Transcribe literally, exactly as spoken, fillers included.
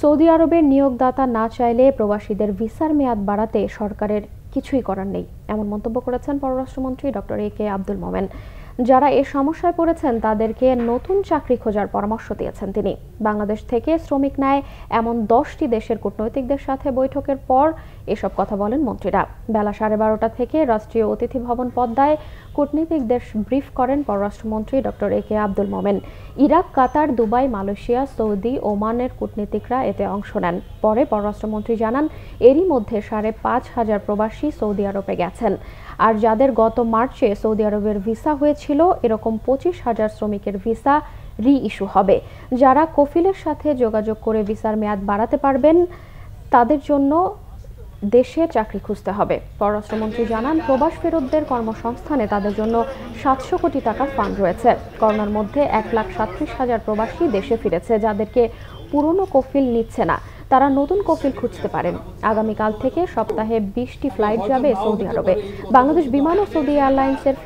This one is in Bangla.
সৌদি আরবের নিয়োগদাতা না চাইলে প্রবাসীদের ভিসার মেয়াদ বাড়াতে সরকারের কিছুই করার নেই, এমন মন্তব্য করেছেন পররাষ্ট্রমন্ত্রী ডক্টর এ কে আব্দুল মোমেন। যারা এই সমস্যায় পড়েছেন তাদেরকে নতুন চাকরি খোঁজার পরামর্শ দিয়েছেন তিনি। বাংলাদেশ থেকে শ্রমিক নেয় এমন দশটি দেশের কূটনৈতিকদের সাথে বৈঠকের পর এসব কথা বলেন মন্ত্রীরা। বেলা সাড়ে বারোটা থেকে রাষ্ট্রীয় অতিথি ভবন পদ্মায় কূটনীতিকদের ব্রিফ করেন পররাষ্ট্রমন্ত্রী doctor A K Abdul Momen. Iraq, Qatar, Dubai, Malaysia, Saudi, ওমানের কূটনীতিকরা এতে অংশ নেন। পরে পররাষ্ট্রমন্ত্রী জানান, এরই মধ্যে সাড়ে পাঁচ হাজার প্রবাসী সৌদি আরবে গেছেন। আর যাদের গত মার্চে সৌদি আরবের ভিসা হয়েছিল, এরকম পঁচিশ হাজার শ্রমিকের ভিসা রি ইস্যু হবে। যারা কফিলের সাথে যোগাযোগ করে ভিসার মেয়াদ বাড়াতে পারবেন তাদের জন্য দেশে চাকরি খুঁজতে হবে। পররাষ্ট্রমন্ত্রী জানান, প্রবাস ফেরতদের কর্মসংস্থানে তাদের জন্য সাতশো কোটি টাকার ফান্ড রয়েছে। করোনার মধ্যে এক লাখ সাতত্রিশ হাজার প্রবাসী দেশে ফিরেছে। যাদেরকে পুরনো কফিল নিচ্ছে না তারা নতুন কফিল খুঁজতে পারেন। আগামীকাল থেকে সপ্তাহে বিশটি ফ্লাইট যাবে সৌদি আরবে। বাংলাদেশ বিমান ও সৌদি এয়ারলাইন্সের